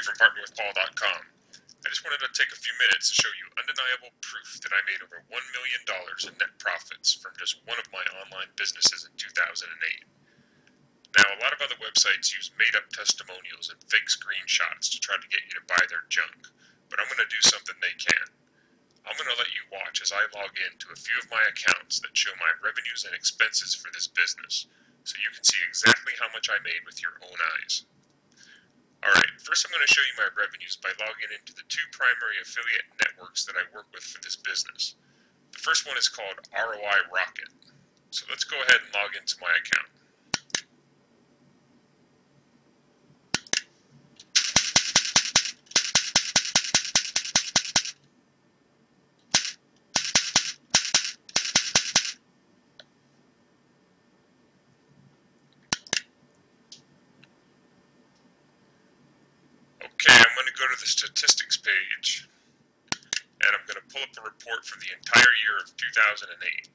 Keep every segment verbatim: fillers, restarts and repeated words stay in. Rocket from partner with paul dot com. I just wanted to take a few minutes to show you undeniable proof that I made over one million dollars in net profits from just one of my online businesses in two thousand eight. Now, a lot of other websites use made-up testimonials and fake screenshots to try to get you to buy their junk, but I'm going to do something they can't. I'm going to let you watch as I log in to a few of my accounts that show my revenues and expenses for this business, so you can see exactly how much I made with your own eyes. Alright, first I'm going to show you my revenues by logging into the two primary affiliate networks that I work with for this business. The first one is called R O I Rocket. So let's go ahead and log into my account. Okay, I'm going to go to the statistics page, and I'm going to pull up a report for the entire year of two thousand eight.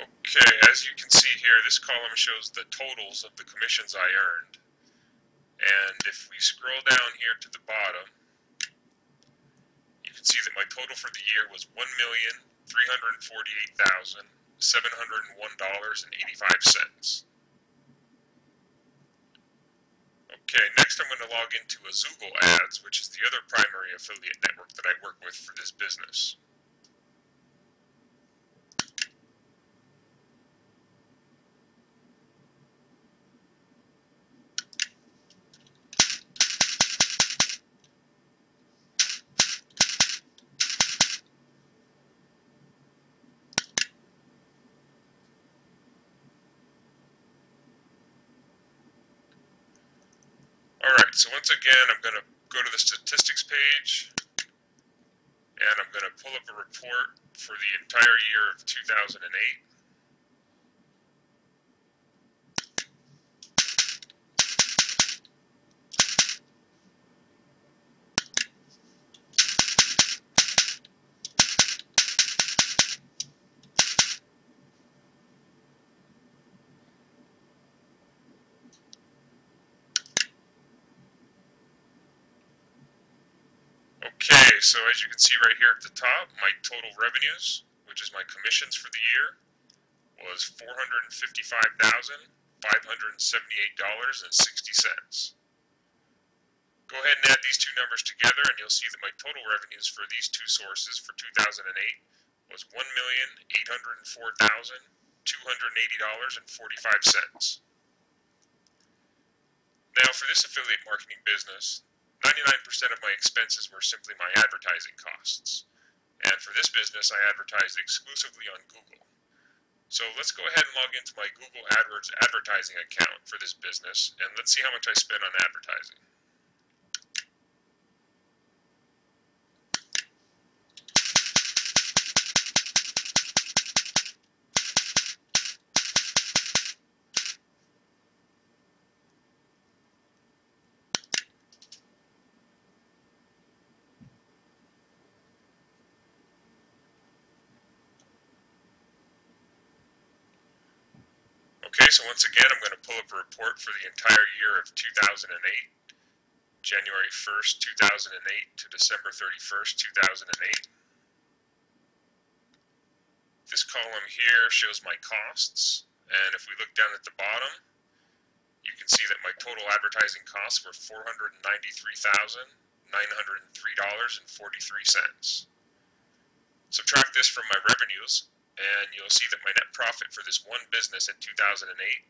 Okay, as you can see here, this column shows the totals of the commissions I earned. And if we scroll down here to the bottom, you can see that my total for the year was one million three hundred forty-eight thousand seven hundred one dollars and eighty-five cents. Okay, next I'm going to log into Azoogle Ads, which is the other primary affiliate network that I work with for this business. Alright, so once again, I'm going to go to the statistics page, and I'm going to pull up a report for the entire year of two thousand eight. Okay, so as you can see right here at the top, my total revenues, which is my commissions for the year, was four hundred fifty-five thousand five hundred seventy-eight dollars and sixty cents. Go ahead and add these two numbers together, and you'll see that my total revenues for these two sources for two thousand eight was one million eight hundred four thousand two hundred eighty dollars and forty-five cents. Now, for this affiliate marketing business, ninety-nine percent of my expenses were simply my advertising costs, and for this business I advertised exclusively on Google. So let's go ahead and log into my Google AdWords advertising account for this business, and let's see how much I spent on advertising. Okay, so once again, I'm going to pull up a report for the entire year of two thousand eight, January first, two thousand eight to December thirty-first, two thousand eight. This column here shows my costs, and if we look down at the bottom, you can see that my total advertising costs were four hundred ninety-three thousand nine hundred three dollars and forty-three cents. Subtract this from my revenues, and you'll see that my net profit for this one business in two thousand eight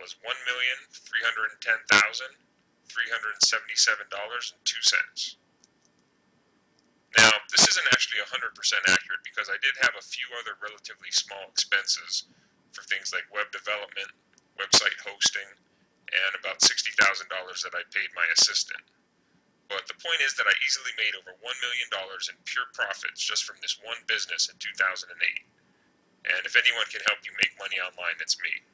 was one million three hundred ten thousand three hundred seventy-seven dollars and two cents. Now, this isn't actually one hundred percent accurate because I did have a few other relatively small expenses for things like web development, website hosting, and about sixty thousand dollars that I paid my assistant. But the point is that I easily made over one million dollars in pure profits just from this one business in two thousand eight. And if anyone can help you make money online, it's me.